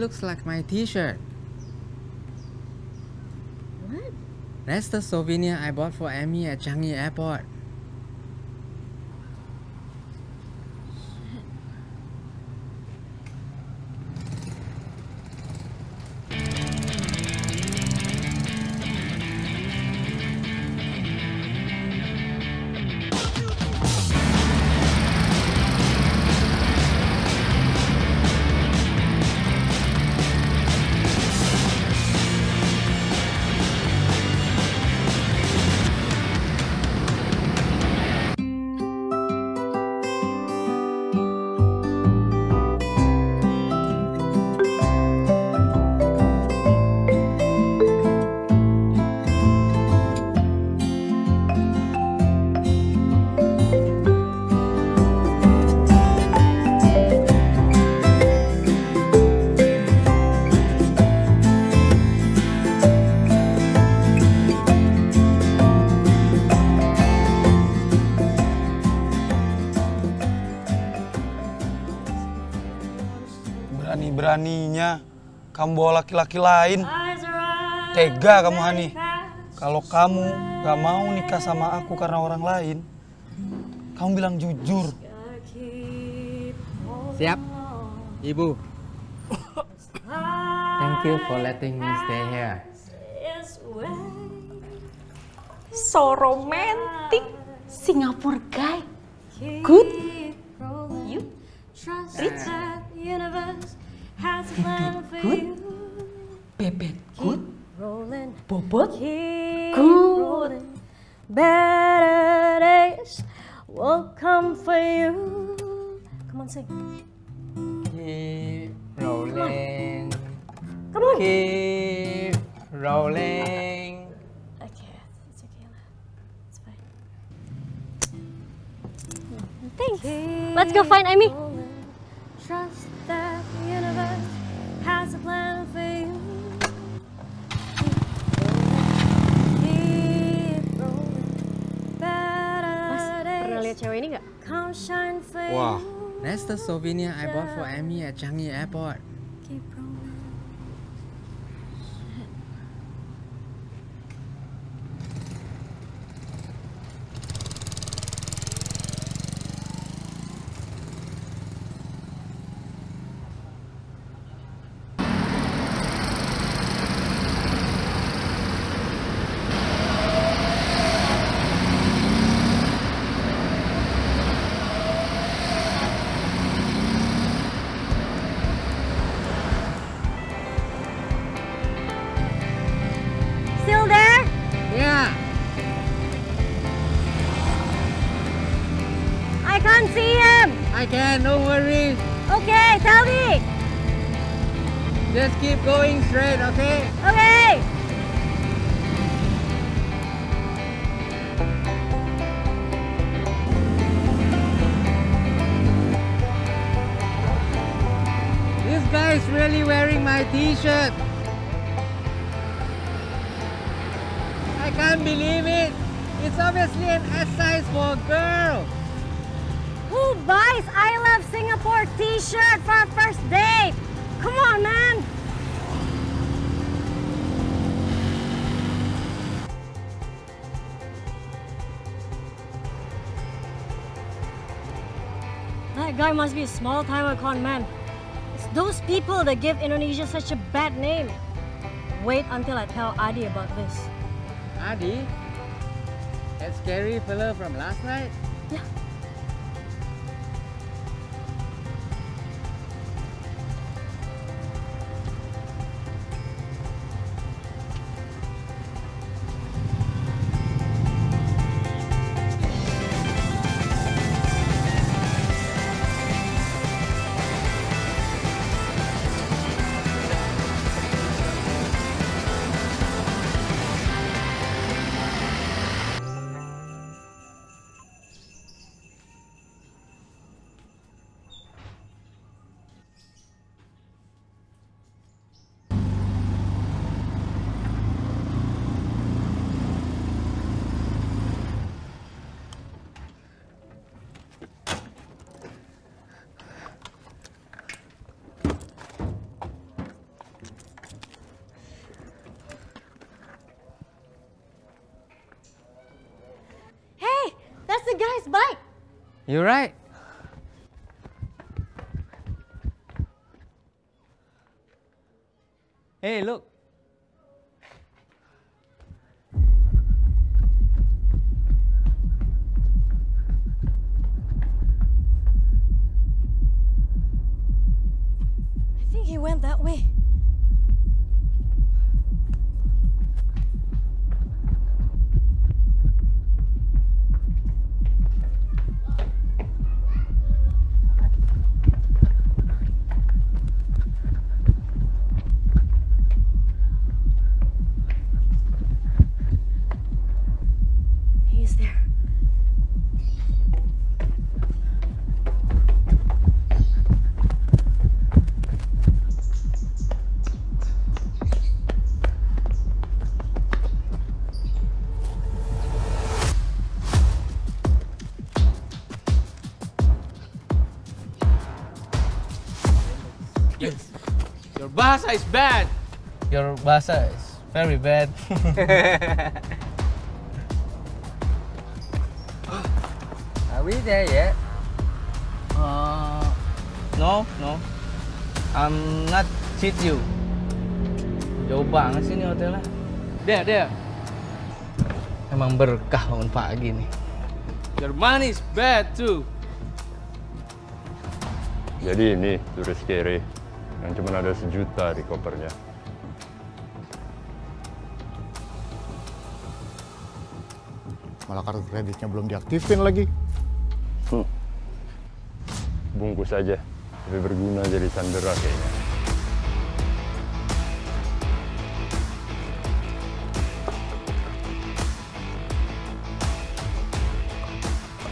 looks like my t-shirt. What? That's the souvenir I bought for Emmy at Changi Airport. Berani-beraninya kamu bawa laki-laki lain. Tega kamu, Hani. Kalau kamu gak mau nikah sama aku karena orang lain, kamu bilang jujur. Siap, Ibu. Thank you for letting me stay here. So romantic, Singapore guy. Good. You rich. Good, bebek good, bobot good. Better days will come for you. Come on, sing. Keep rolling. Come on. Keep rolling. Okay, it's okay lah. It's fine. Thanks. Let's go find Amy. Trust that the universe has a plan for you. Mas, pernah lihat cewek ini nggak? Wah, that's the souvenir I bought for Amy at Changi Airport. I can, no worries. Okay, tell me. Just keep going straight, okay? Okay. This guy is really wearing my t-shirt. I can't believe it. It's obviously an S size for a girl. Who buys I Love Singapore t-shirt for a first date? Come on, man! That guy must be a small-time con man. It's those people that give Indonesia such a bad name. Wait until I tell Adi about this. Adi? That scary fella from last night? Yeah. bike. You're right. Hey, look. I think he went that way. Bahasa is bad. Your bahasa is very bad. Are we there yet? No. I'm not cheat you. Jauh banget sih ini hotelnya. There. Emang berkah bangun pagi nih. Your money is bad too. Jadi ini turis kiri. Yang cuma ada 1 juta di kopernya. Malah kartu kreditnya belum diaktifin lagi. Bungkus aja, tapi berguna jadi sandera kayaknya.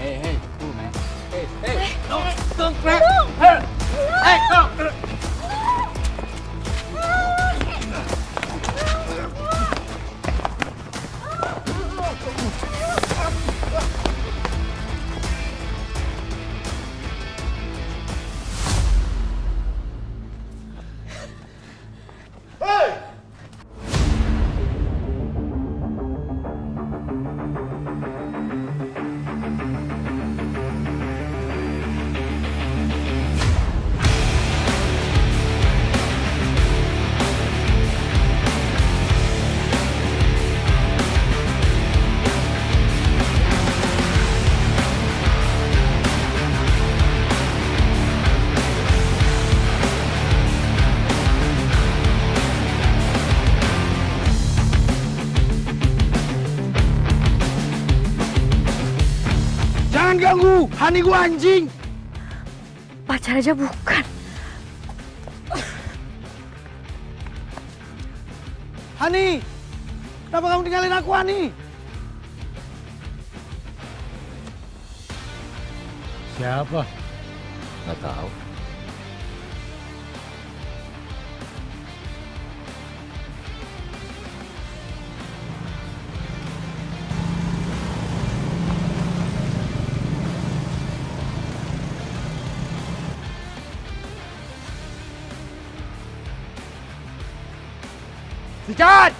Hey, cool man. Hey, no, don't grab her. Hey, no. Hani gua anjing! Pacar aja bukan. Hani! Kenapa kamu tinggalin aku, Hani? Siapa? Nggak tahu. Dad!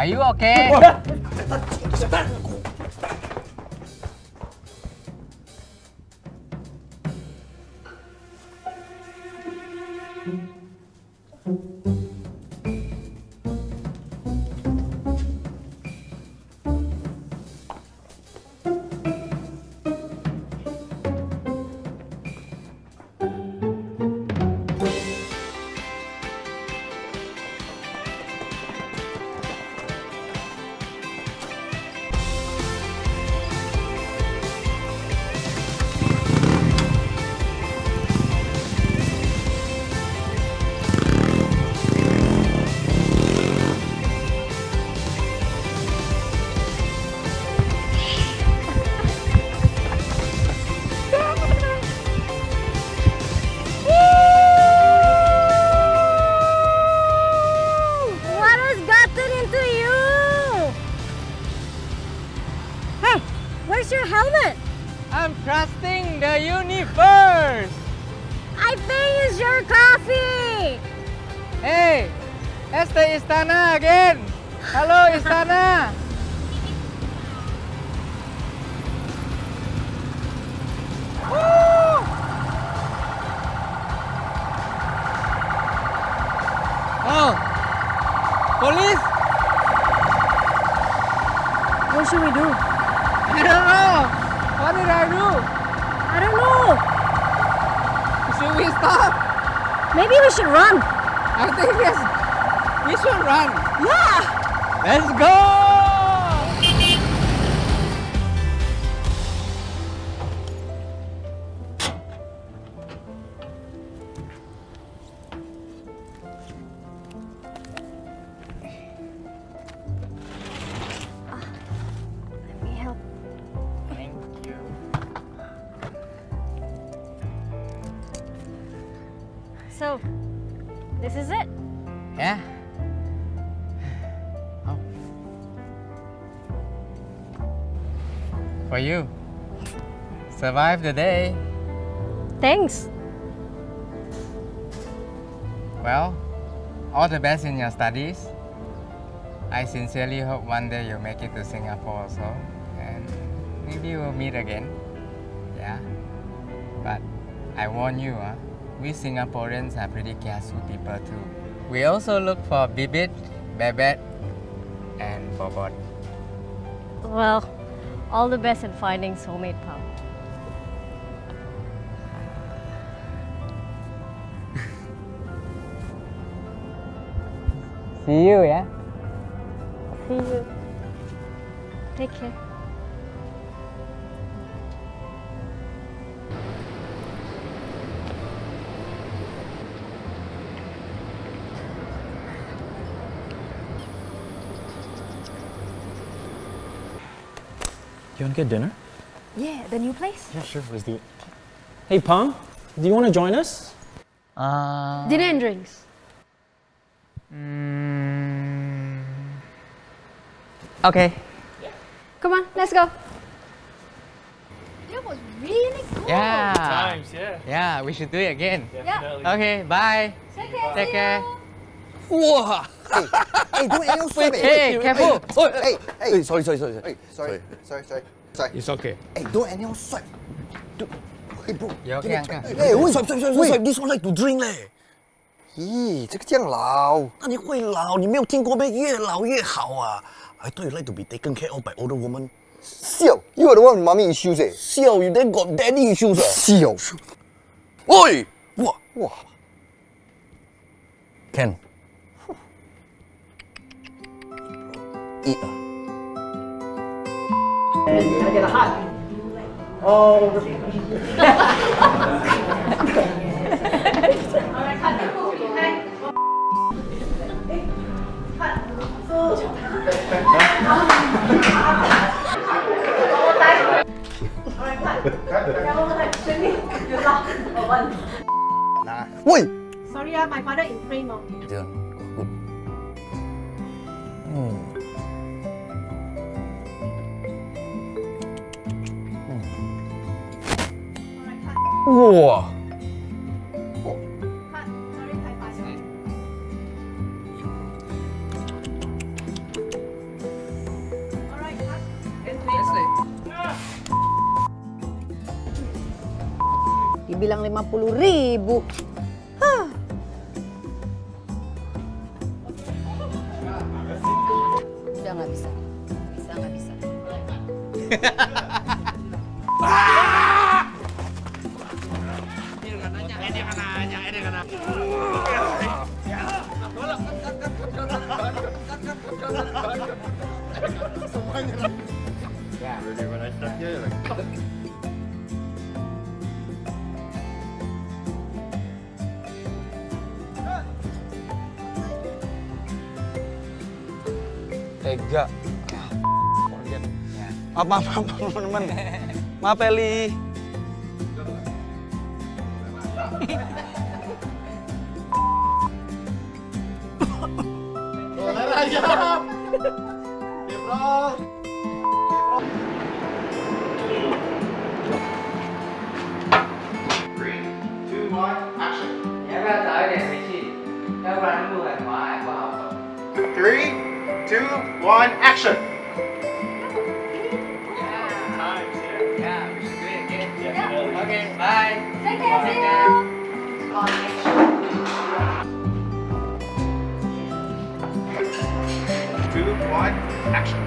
Are you okay? Where's your helmet? I'm trusting the universe. I think it's your coffee. Hey, it's the Istana again. Hello, Istana. Oh, police? What should we do? I don't know. What did I do? I don't know. Should we stop? Maybe we should run. I think yes. We should run. Yeah. Let's go. So, this is it? Yeah. Oh. For you. Survive the day. Thanks. Well, all the best in your studies. I sincerely hope one day you'll make it to Singapore also. And maybe we'll meet again. Yeah. But I warn you, huh? We Singaporeans are pretty kiasu people too. We also look for Bibit, Bebet, and Bobot. Well, all the best in finding soulmate, Pang. See you, yeah? See you. Take care. You want to get dinner? Yeah, the new place? Yeah, sure. Let's do it. Hey, Pang, do you want to join us? Dinner and drinks. Okay. Yeah. Come on, let's go. That was really cool. Yeah. Good times, yeah. Yeah, we should do it again. Definitely. Yeah. Okay, bye. Take care. Take care. Wow. Hey, don't anyone stop it. Hey, careful. Hey, sorry. It's okay. Hey, don't anyone swipe. Hey, bro. Yeah, okay, hey, wait, swipe. This one like to drink leh. Hey, 这个这样老，那你会老？你没有听过咩？越老越好啊。I thought you like to be taken care of by older woman. Siao, you are the one with mommy issues eh. Siao, you then got daddy issues eh. Siao. Oi, wow. Ken. Eat. Can I get a hug? Oh. Wait. Sorry, my father in frame. Wow. Dibilang 50.000. Hah. Udah nggak bisa. Nggak bisa. Yeah. Really, when I start here, you're like, fuck. Tega. Forget. Maaf, teman-teman. Maaf, Eli. Boleh aja. Bro. One, action. Yeah, we should do it again. Yeah. Okay, bye. Take care. Take care. Two, one, action.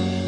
Wait.